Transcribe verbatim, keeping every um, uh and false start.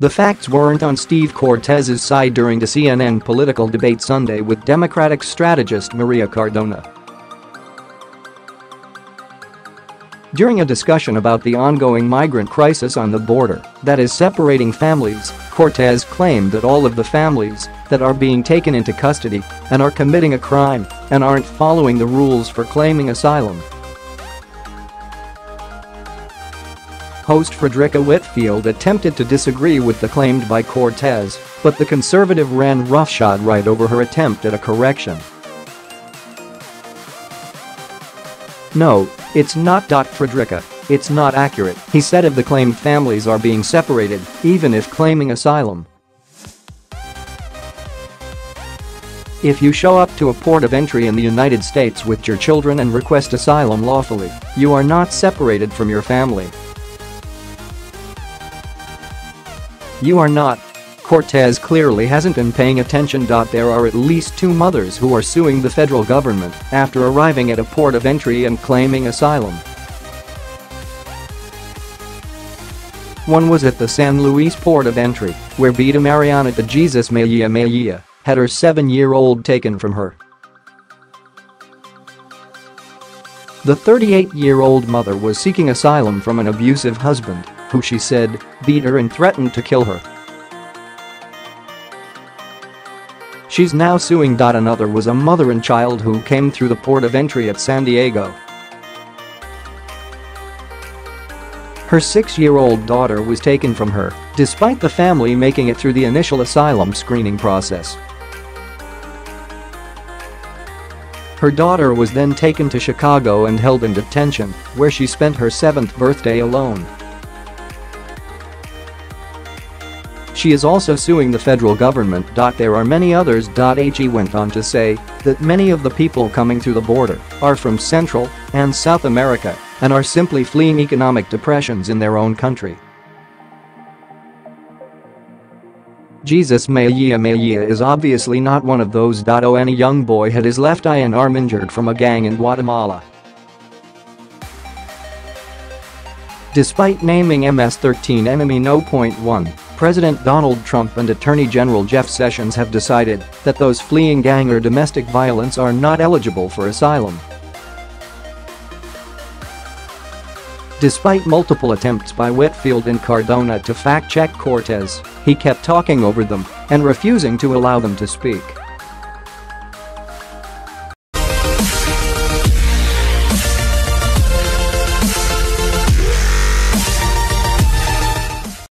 The facts weren't on Steve Cortes's side during the C N N political debate Sunday with Democratic strategist Maria Cardona. During a discussion about the ongoing migrant crisis on the border that is separating families, Cortes claimed that all of the families that are being taken into custody and are committing a crime and aren't following the rules for claiming asylum. Host Fredricka Whitfield attempted to disagree with the claim by Cortes, but the conservative ran roughshod right over her attempt at a correction. "No, it's not. Fredricka, it's not accurate," he said of the claim families are being separated, even if claiming asylum. "If you show up to a port of entry in the United States with your children and request asylum lawfully, you are not separated from your family. You are not." Cortes clearly hasn't been paying attention. There are at least two mothers who are suing the federal government after arriving at a port of entry and claiming asylum. One was at the San Luis Port of Entry, where Beata Mariana de Jesus Mejia-Mejia had her seven-year-old taken from her. The thirty-eight-year-old mother was seeking asylum from an abusive husband, who she said beat her and threatened to kill her. She's now suing. Another was a mother and child who came through the port of entry at San Diego. Her six-year-old daughter was taken from her, despite the family making it through the initial asylum screening process. Her daughter was then taken to Chicago and held in detention, where she spent her seventh birthday alone. She is also suing the federal government. There are many others. He went on to say that many of the people coming through the border are from Central and South America and are simply fleeing economic depressions in their own country. Jesus Mejia-Mejia is obviously not one of those. Any young boy had his left eye and arm injured from a gang in Guatemala. Despite naming M S thirteen enemy number one, President Donald Trump and Attorney General Jeff Sessions have decided that those fleeing gang or domestic violence are not eligible for asylum. Despite multiple attempts by Whitfield and Cardona to fact-check Cortes, he kept talking over them and refusing to allow them to speak.